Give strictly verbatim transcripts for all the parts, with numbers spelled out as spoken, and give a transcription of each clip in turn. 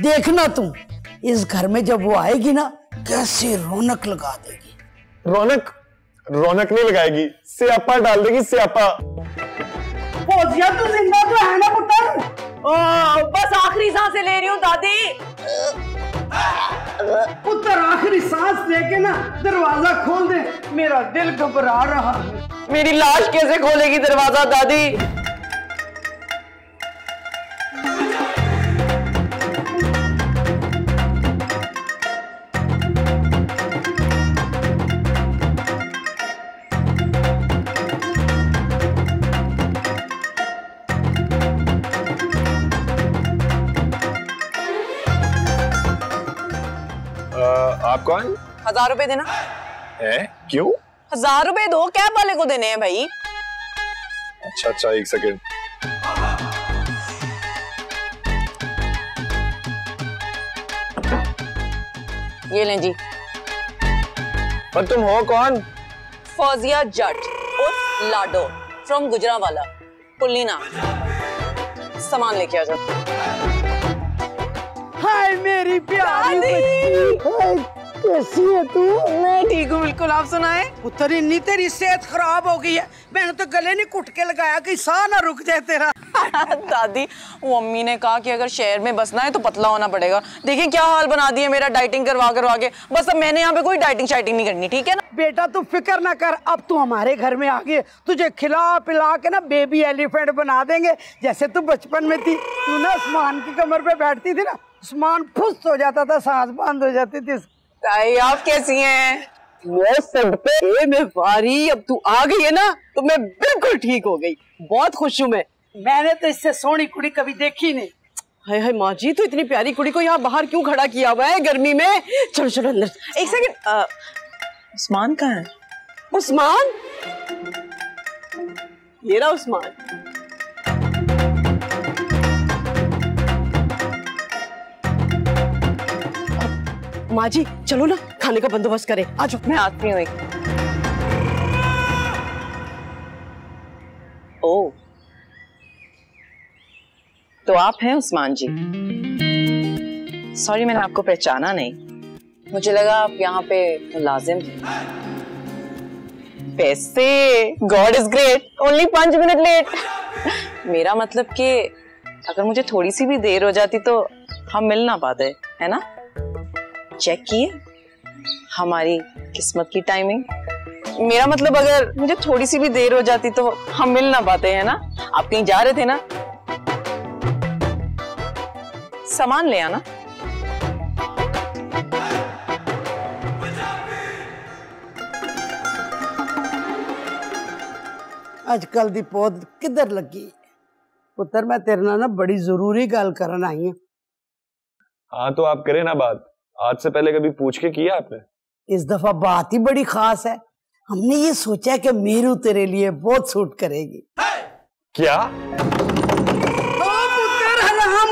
देखना तुम इस घर में जब वो आएगी ना कैसे रौनक लगा देगी। रौनक रौनक नहीं लगाएगी, स्यापा डाल देगी स्यापा। फौजिया तू जिंदा तो है ना पुत्र? बस आखिरी सांसें ले रही हूँ दादी। पुत्र आखिरी सांस लेके ना दरवाजा खोल दे, मेरा दिल घबरा रहा है। मेरी लाश कैसे खोलेगी दरवाजा दादी? आप कौन? हजार रुपए देना है। क्यों? हजार रुपए दो, कैब वाले को देने हैं भाई। अच्छा अच्छा एक सेकेंड। ये लें जी। पर तुम हो कौन? फौजिया जट और लाडो फ्रॉम गुजरावाला पुलिना। सामान लेके आ जाओ। हाय मेरी प्यारी बच्ची, कैसी है तू? मैं ठीक हूँ बिल्कुल, आप सुनाए? पुत्र इन्नी तेरी सेहत खराब हो गई है, मैंने तो गले नहीं कुटके लगाया कि साह ना रुक जाए तेरा। दादी वो अम्मी ने कहा कि अगर शहर में बसना है तो पतला होना पड़ेगा। देखिए क्या हाल बना दिया मेरा डाइटिंग करवा करवा के। बस अब मैंने यहाँ पे कोई डाइटिंग शाइटिंग नहीं करनी, ठीक है ना बेटा? तू फिक्र ना कर, अब तू हमारे घर में आ गई, तुझे खिला पिला के ना बेबी एलिफेंट बना देंगे जैसे तू बचपन में थी। तू ना उस्मान की कमर पे बैठती थी ना, उस्मान फुस्त हो जाता था, सांस बंद हो जाती थी। ताई आप कैसी हैं? मैं सदपे में वारी, अब तू आ गई है ना तो मैं बिल्कुल ठीक हो गई, बहुत खुश हूँ मैं। मैंने तो इससे सोनी कुड़ी कभी देखी नहीं। हाय हाय माँ जी, तो इतनी प्यारी कुड़ी को यहाँ बाहर क्यों खड़ा किया हुआ है गर्मी में? चलो चलो अंदर। एक सेकंड, उस्मान कहाँ है? उस्मान, ये रहा उस्मान। माँ जी चलो ना खाने का बंदोबस्त करें, आज मैं आती हूँ। ओ तो आप हैं उस्मान जी? सॉरी मैंने आपको पहचाना नहीं, मुझे लगा आप यहाँ पे मुलाजिम हैं। पैसे, गॉड इज ग्रेट, ओनली पांच मिनट लेट। मेरा मतलब कि अगर मुझे थोड़ी सी भी देर हो जाती तो हम मिल ना पाते, है ना? चेक किए हमारी किस्मत की टाइमिंग। मेरा मतलब अगर मुझे थोड़ी सी भी देर हो जाती तो हम मिल ना पाते, है ना? आप कहीं जा रहे थे ना? सामान ले आना। आजकल दी पौध किधर लगी? पुत्र मैं तेरे नाल ना बड़ी जरूरी गल करन आई। हाँ तो आप करें ना बात, आज से पहले कभी पूछ के किया आपने? इस दफा बात ही बड़ी खास है, हमने ये सोचा कि मेरू तेरे लिए बहुत सूट करेगी। क्या?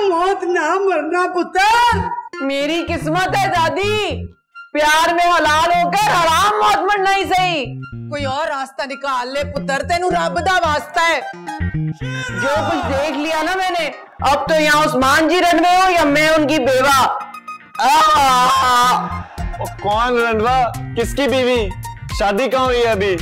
मौत ना मरना पुत्र, मेरी किस्मत है दादी, प्यार में हलाल होकर हराम मौत मरना ही सही। कोई और रास्ता निकाल ले पुत्र, तेनू रब दा वास्ता है। जो कुछ देख लिया ना मैंने, अब तो यहाँ उस्मान जी रनवे हो या मैं उनकी बेवा। ओ, कौन रनवा, किसकी बीवी, शादी कहाँ हुई है अभी?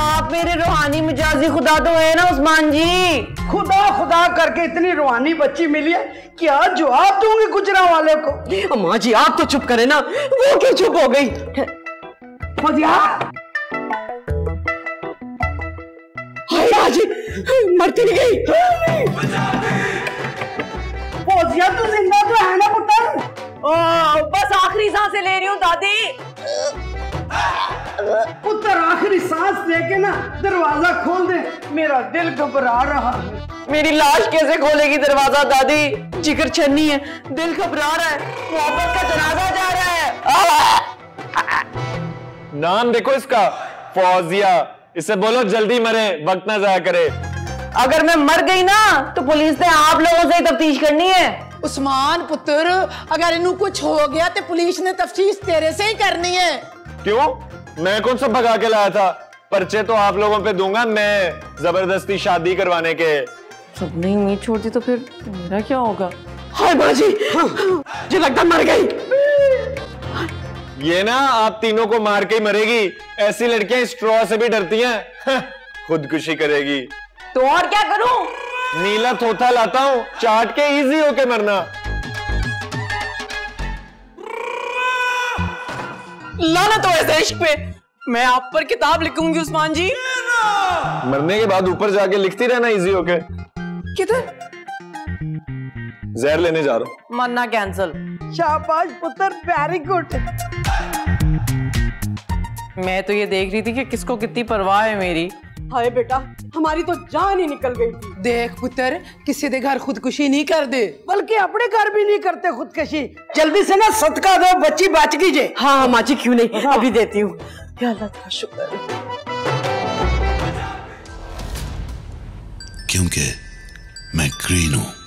आप मेरे रूहानी मिजाजी खुदा तो है ना उस्मान जी। खुदा खुदा करके इतनी रूहानी बच्ची मिली है, क्या जवाब दूंगी गुजरा वाले को? माँ जी आप तो चुप करे ना, वो क्यों चुप हो गई? हाय माँ जी मरती नहीं गई। फौजिया तू जिंदा तो है ना पुत्र? बस आखिरी सांसें ले रही हूँ दादी। पुत्र आखिरी सांस लेके ना दरवाजा खोल दे, मेरा दिल घबरा रहा है। मेरी लाश कैसे खोलेगी दरवाजा दादी? जिगर छन्नी है, दिल घबरा रहा है, मोहब्बत का जनाजा जा रहा है। नाम देखो इसका, फौजिया, इसे बोलो जल्दी मरे, वक्त ना जाया करे। अगर मैं मर गई ना तो पुलिस ने आप लोगों से ही तफ्तीश करनी है। उस्मान पुत्र अगर इन्हू कुछ हो गया तो पुलिस ने तफ्तीश तेरे से ही करनी है। क्यों? मैं कौन सा भगा के लाया था? पर्चे तो आप लोगों पे दूंगा मैं, जबरदस्ती शादी करवाने के। सबने उम्मीद छोड़ दी तो फिर मेरा क्या होगा? हाय बाजी, ये लगता मर गई। ये ना आप तीनों को मार के ही मरेगी। ऐसी लड़कियां स्ट्रॉ से भी डरती हैं, खुदकुशी करेगी। तो और क्या करूं? नीला थोथा लाता हूँ, चाट के इजी होके मरना। लाना तो ऐसे इश्क पे। मैं आप पर किताब लिखूंगी उस्मान जी। मरने के बाद ऊपर जाके लिखती रहना इजी होके। किधर? जहर लेने जा रहा हूँ। मरना कैंसल। शाबाश पुत्र, वेरी गुड। मैं तो ये देख रही थी कि किसको कितनी परवाह है मेरी। हाय बेटा, हमारी तो जान ही निकल गई थी। देख पुत्र, किसी के घर खुदकुशी नहीं कर दे, बल्कि अपने घर भी नहीं करते खुदकुशी। जल्दी से ना सदका दो, बच्ची बाच कीजिए। हाँ माची, क्यों नहीं, अभी देती हूँ। शुक्र क्योंकि मैं ग्रीन हूँ।